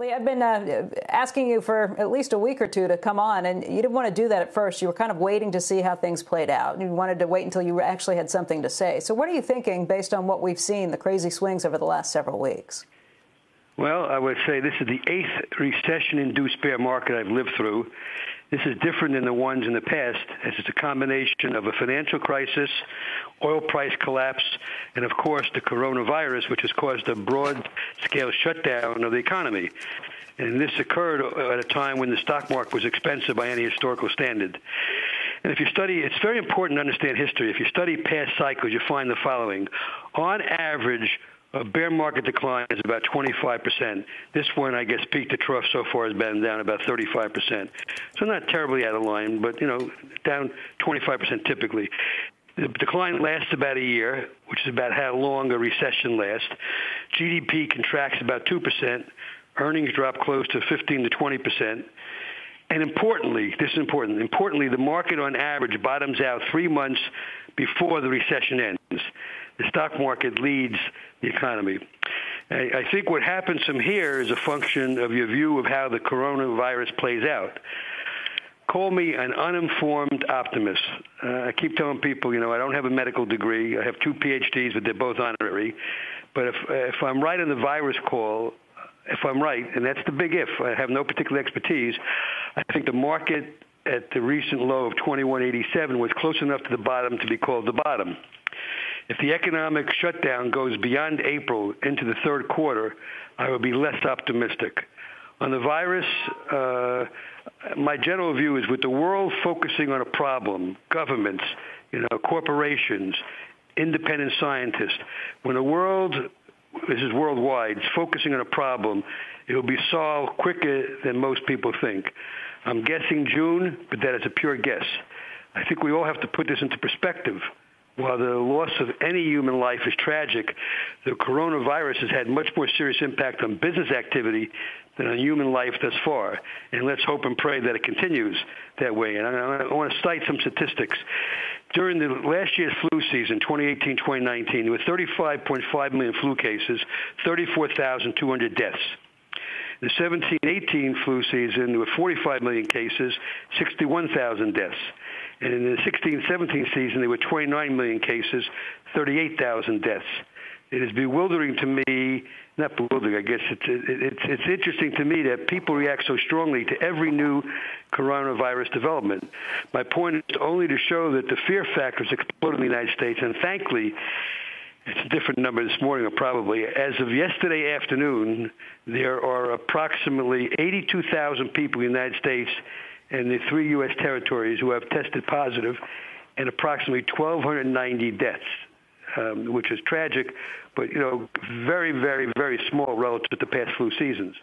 Lee, I've been asking you for at least a week or two to come on, and you didn't want to do that at first. You were kind of waiting to see how things played out. You wanted to wait until you actually had something to say. So what are you thinking based on what we've seen, the crazy swings over the last several weeks? Well, I would say this is the 8th recession-induced bear market I've lived through. This is different than the ones in the past, as it's a combination of a financial crisis, oil price collapse, and, of course, the coronavirus, which has caused a broad-scale shutdown of the economy. And this occurred at a time when the stock market was expensive by any historical standard. And if you study, it's very important to understand history. If you study past cycles, you find the following. On average, a bear market decline is about 25%. This one, I guess, peak to trough so far has been down about 35%. So not terribly out of line, but, you know, down 25% typically. The decline lasts about a year, which is about how long a recession lasts. GDP contracts about 2%. Earnings drop close to 15 to 20%. And importantly, this is important, the market on average bottoms out 3 months before the recession ends. The stock market leads the economy. I think what happens from here is a function of your view of how the coronavirus plays out. Call me an uninformed optimist. I keep telling people, you know, I don't have a medical degree. I have 2 PhDs, but they're both honorary. But if I'm right on the virus call, if I'm right, and that's the big if, I have no particular expertise, I think the market at the recent low of 2187 was close enough to the bottom to be called the bottom. If the economic shutdown goes beyond April into the third quarter, I would be less optimistic. On the virus, my general view is with the world focusing on a problem, governments, you know, corporations, independent scientists, when the world, this is worldwide, is focusing on a problem, it will be solved quicker than most people think. I'm guessing June, but that is a pure guess. I think we all have to put this into perspective. While the loss of any human life is tragic, the coronavirus has had much more serious impact on business activity than on human life thus far. And let's hope and pray that it continues that way. And I want to cite some statistics. During the last year's flu season, 2018-2019, there were 35.5 million flu cases, 34,200 deaths. The 17-18 flu season, there were 45 million cases, 61,000 deaths. And in the 16-17 season, there were 29 million cases, 38,000 deaths. It is bewildering to me, not bewildering, I guess, it's interesting to me that people react so strongly to every new coronavirus development. My point is only to show that the fear factor has exploded in the United States, and thankfully, it's a different number this morning, or probably. As of yesterday afternoon, there are approximately 82,000 people in the United States and the 3 U.S. territories who have tested positive, and approximately 1,290 deaths, which is tragic, but, you know, very, very, very small relative to past flu seasons.